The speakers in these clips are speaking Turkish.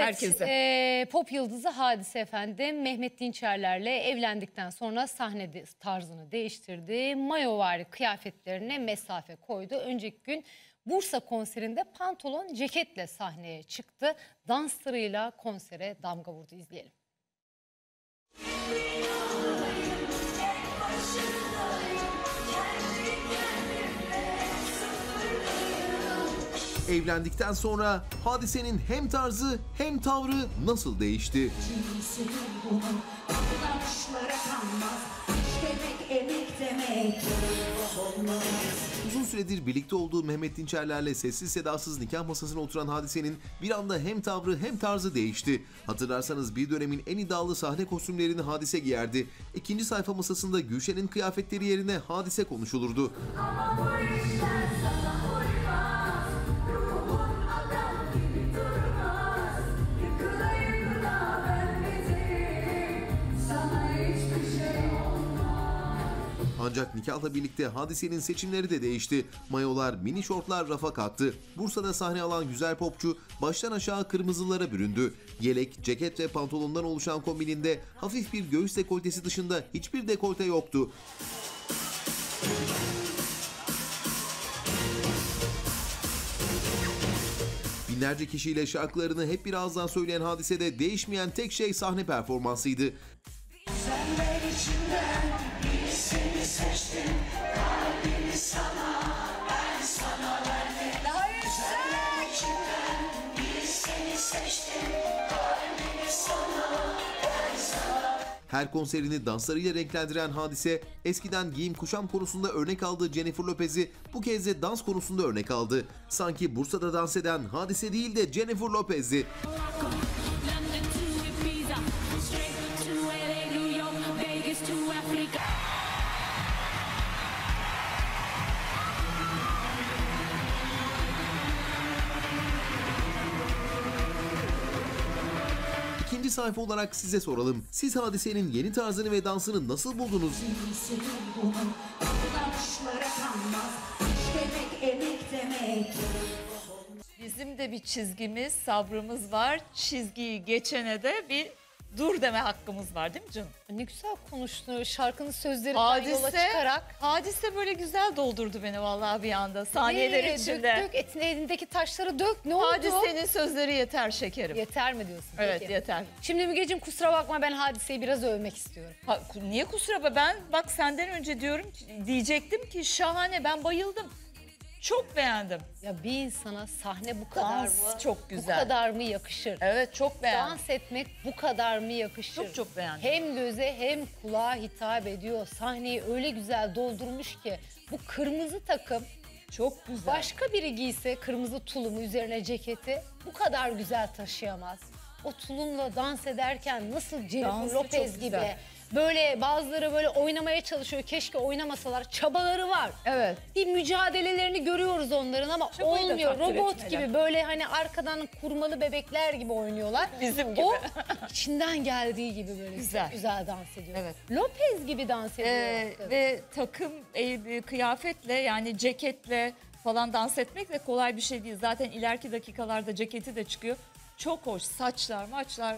Evet, pop yıldızı Hadise efendim Mehmet Dinçerler'le evlendikten sonra sahne tarzını değiştirdi. Mayovari kıyafetlerine mesafe koydu. Önceki gün Bursa konserinde pantolon ceketle sahneye çıktı. Danslarıyla konsere damga vurdu. İzleyelim. Evlendikten sonra Hadise'nin hem tarzı hem tavrı nasıl değişti? Uzun süredir birlikte olduğu Mehmet Dinçerler'le sessiz sedasız nikah masasına oturan Hadise'nin bir anda hem tavrı hem tarzı değişti. Hatırlarsanız bir dönemin en iddialı sahne kostümlerini Hadise giyerdi. İkinci sayfa masasında Gülşen'in kıyafetleri yerine Hadise konuşulurdu. Ancak nikahla birlikte Hadise'nin seçimleri de değişti. Mayolar, mini şortlar rafa kalktı. Bursa'da sahne alan güzel popçu baştan aşağı kırmızılara büründü. Yelek, ceket ve pantolondan oluşan kombininde hafif bir göğüs dekoltesi dışında hiçbir dekolte yoktu. Binlerce kişiyle şarkılarını hep bir ağızdan söyleyen Hadise'de değişmeyen tek şey sahne performansıydı. Seçtim, kalbimi sana, ben sana verdim. Daha güzeller içinden, biz seni seçtim, kalbimi sana, ben sana. Her konserini danslarıyla renklendiren Hadise, eskiden giyim kuşam konusunda örnek aldığı Jennifer Lopez'i bu kez de dans konusunda örnek aldı. Sanki Bursa'da dans eden Hadise değil de Jennifer Lopez'di. İkinci sayfa olarak size soralım. Siz Hadise'nin yeni tarzını ve dansını nasıl buldunuz? Bizim de bir çizgimiz, sabrımız var. Çizgiyi geçene de bir dur deme hakkımız var değil mi canım? Ne güzel konuştu. Şarkının sözlerinden Hadise, yola çıkarak. Hadise böyle güzel doldurdu beni vallahi bir anda. Saniyeler içinde. Dök etine elindeki taşları dök. Ne oldu? Hadise'nin sözleri yeter şekerim. Yeter mi diyorsun? Evet peki, yeter. Şimdi Müge'cim kusura bakma ben Hadise'yi biraz övmek istiyorum. Ha, niye kusura bakma? Ben bak senden önce diyorum ki, diyecektim ki şahane ben bayıldım. Çok beğendim. Ya bir insana sahne bu kadar dans mı? Çok güzel. Bu kadar mı yakışır? Evet çok beğendim. Dans etmek bu kadar mı yakışır? Çok çok beğendim. Hem göze hem kulağa hitap ediyor. Sahneyi öyle güzel doldurmuş ki. Bu kırmızı takım çok güzel. Başka biri giyse kırmızı tulumu üzerine ceketi bu kadar güzel taşıyamaz. O tulumla dans ederken nasıl Jennifer Lopez gibi... Böyle bazıları böyle oynamaya çalışıyor. Keşke oynamasalar. Çabaları var. Evet. Bir mücadelelerini görüyoruz onların ama çabayı olmuyor. Robot gibi böyle hani arkadan kurmalı bebekler gibi oynuyorlar. Bizim gibi. O içinden geldiği gibi böyle güzel, güzel dans ediyor. Evet. Lopez gibi dans ediyor. Ve takım kıyafetle yani ceketle falan dans etmek de kolay bir şey değil. Zaten ileriki dakikalarda ceketi de çıkıyor. Çok hoş. Saçlar, maçlar.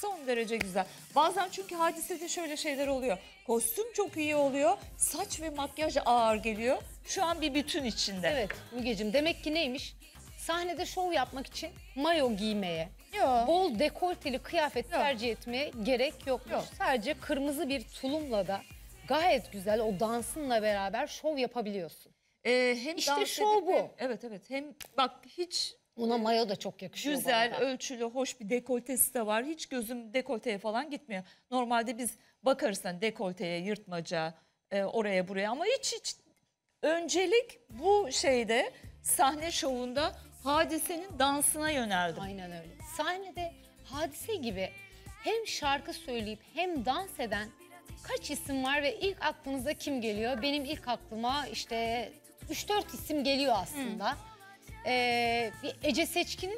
Son derece güzel. Bazen çünkü Hadise'de şöyle şeyler oluyor. Kostüm çok iyi oluyor. Saç ve makyaj ağır geliyor. Şu an bir bütün içinde. Evet Müge'cim demek ki neymiş? Sahnede şov yapmak için mayo giymeye, yok, bol dekolteli kıyafet yok, tercih etmeye gerek yokmuş. Yok. Sadece kırmızı bir tulumla da gayet güzel o dansınla beraber şov yapabiliyorsun. Hem işte şov bu. Hem, evet evet hem bak hiç... Ona mayo da çok yakışıyor. Güzel, ölçülü, hoş bir dekoltesi de var. Hiç gözüm dekolteye falan gitmiyor. Normalde biz bakarız hani dekolteye, yırtmaca, oraya buraya ama hiç öncelik bu şeyde sahne şovunda Hadise'nin dansına yöneldim. Aynen öyle. Sahnede Hadise gibi hem şarkı söyleyip hem dans eden kaç isim var ve ilk aklınıza kim geliyor? Benim ilk aklıma işte 3-4 isim geliyor aslında. Hı. Ece Seçkin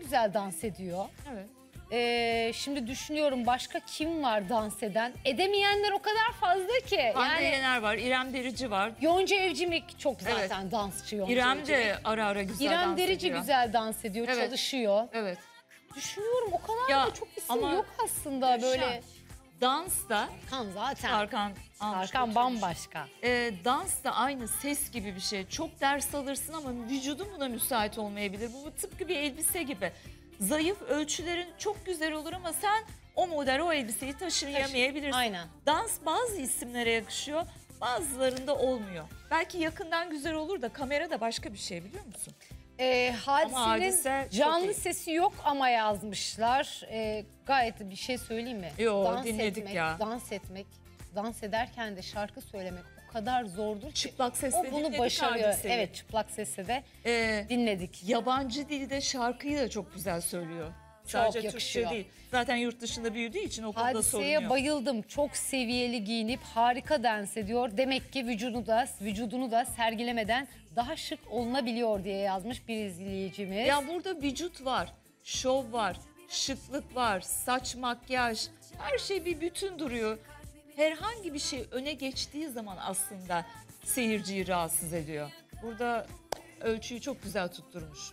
güzel dans ediyor. Evet. Şimdi düşünüyorum başka kim var dans eden? Edemeyenler o kadar fazla ki. Hande var, İrem Derici var. Yonca Evcimik çok zaten evet, dansçı Yonca İrem Evcimik. De ara ara güzel dans ediyor. İrem Derici güzel dans ediyor, evet, çalışıyor. Evet. düşünüyorum o kadar ya, da çok isim yok aslında böyle. Dans da Tarkan zaten. Tarkan bambaşka. Dans da aynı ses gibi bir şey. Çok ders alırsın ama vücudun buna müsait olmayabilir. Bu tıpkı bir elbise gibi. Zayıf ölçülerin çok güzel olur ama sen o model o elbiseyi taşıyamayabilirsin. Aynen. Dans bazı isimlere yakışıyor, bazılarında olmuyor. Belki yakından güzel olur da kamerada başka bir şey, biliyor musun? Hadise'nin canlı sesi yok ama yazmışlar. Gayet bir şey söyleyeyim mi? Yo, dans dinledik etmek, ya. Dans ederken de şarkı söylemek o kadar zordur ki. Çıplak sesle o bunu başarıyor. Hadise'yi. Evet, çıplak sesle de dinledik. Yabancı dilde şarkıyı da çok güzel söylüyor. Sadece çok yakışıyor. Türkçe değil. Zaten yurt dışında büyüdüğü için okulda sorun yok. Hadise'ye bayıldım. Çok seviyeli giyinip harika dans ediyor. Demek ki vücudunu da sergilemeden daha şık olunabiliyor diye yazmış bir izleyicimiz. Ya burada vücut var, şov var, şıklık var, saç, makyaj, her şey bir bütün duruyor. Herhangi bir şey öne geçtiği zaman aslında seyirciyi rahatsız ediyor. Burada ölçüyü çok güzel tutturmuş.